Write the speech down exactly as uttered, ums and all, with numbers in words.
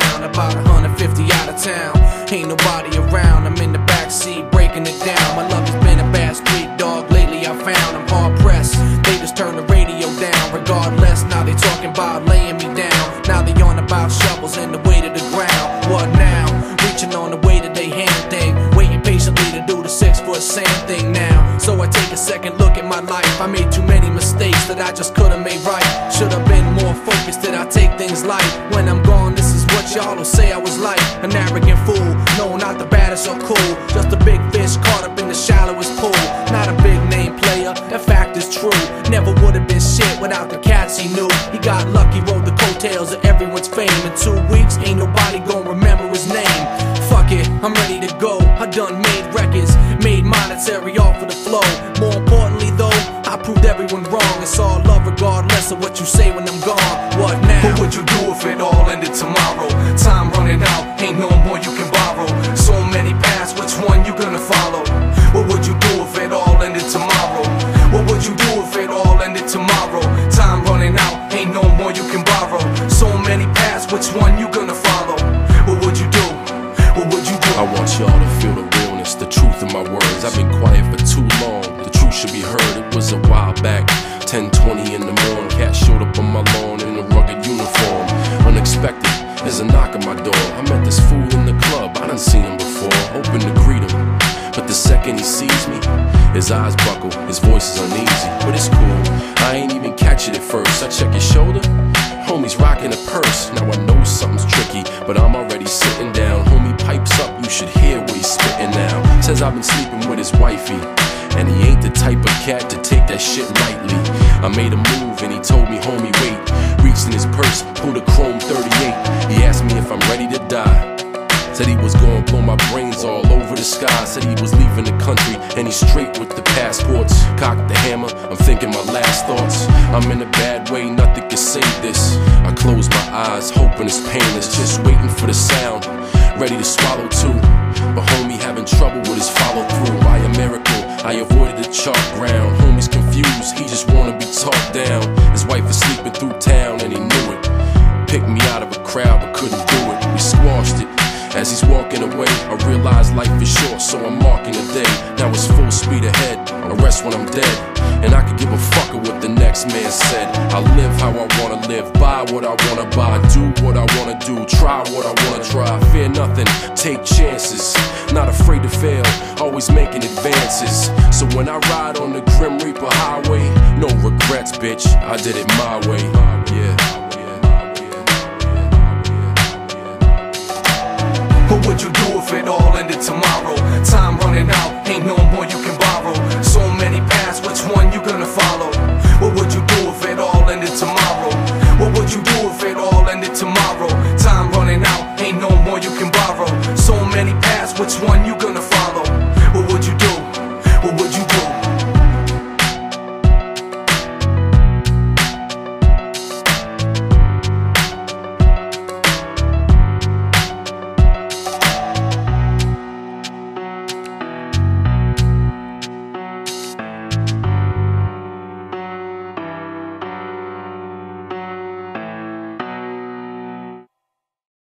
sound. About a hundred fifty out of town, ain't nobody around. I'm in the backseat breaking it down. My love has been a bad street dog. Lately I found I'm hard pressed. They just turned the radio down. Regardless, now they talking about laying me down. Now they on about shovels and the weight of the ground. What now? Reaching on the way that they hand thing. Waiting patiently to do the six foot sand thing now. So I take a second look at my life. I made too many mistakes that I just could've made right. Should've been more focused, that I take things light. When I'm gone, this is what y'all don't say I was like. An arrogant fool, no, not the baddest or cool. Just a big fish caught up in the shallowest pool. Not a big name player, that fact is true. Never would've been shit without the cats he knew. He got lucky, rode the coattails of everyone's fame. In two weeks, ain't nobody gon' remember his name. Fuck it, I'm ready to go. I done made records, made monetary off of the flow. More importantly though, I proved everyone wrong. It's all love regardless of what you say when I'm gone. What now? What would you do if it all ended tomorrow? Time running out, ain't no more you can borrow. So many paths, which one you gonna follow? What would you do if it all ended tomorrow? What would you do if it all ended tomorrow? Time running out, ain't no more you can borrow. So many paths, which one you gonna follow? What would you do? What would you do? I want y'all to feel the realness, the truth of my words. I've been quiet for too long, the truth should be heard. It was a while back, ten twenty in the morning. Cat showed up on my lawn in a rugged uniform. Unexpected, there's a knock at my door. I met this fool in the club, I done seen him before. Open to greet him, but the second he sees me, his eyes buckle, his voice is uneasy. But it's cool, I ain't even catch it at first. I check his shoulder, homie's rocking a purse. Now I know something's tricky, but I'm already sitting down. Homie pipes up, you should hear what he's spitting now. Says I've been sleeping with his wifey, and he ain't the type of cat to take that shit lightly. I made a move and he told me, homie, wait. Reached in his purse, pulled a chrome thirty-eight. He asked me if I'm ready to die. Said he was gonna blow my brains all over the sky. Said he was leaving the country and he's straight with the passports. Cocked the hammer, I'm thinking my last thoughts. I'm in a bad way, nothing can save this. I close my eyes, hoping it's painless. Just waiting for the sound, ready to swallow too. But homie having trouble with his follow through. By a miracle, I avoided the chalk ground. Homie's confused, he just wanna be talked down. His wife is sleeping through town and he knew it. Picked me out of a crowd but couldn't do it. We squashed it. As he's walking away, I realize life is short, so I'm marking the day. Now it's full speed ahead, I rest when I'm dead. And I could give a fuck what the next man said. I live how I wanna live, buy what I wanna buy, do what I wanna do, try what I wanna try. Fear nothing, take chances, not afraid to fail, always making advances. So when I ride on the Grim Reaper highway, no regrets, bitch, I did it my way. Yeah. What would you do if it all ended tomorrow? Time running out, ain't no more you can borrow. So many paths, which one you gonna follow?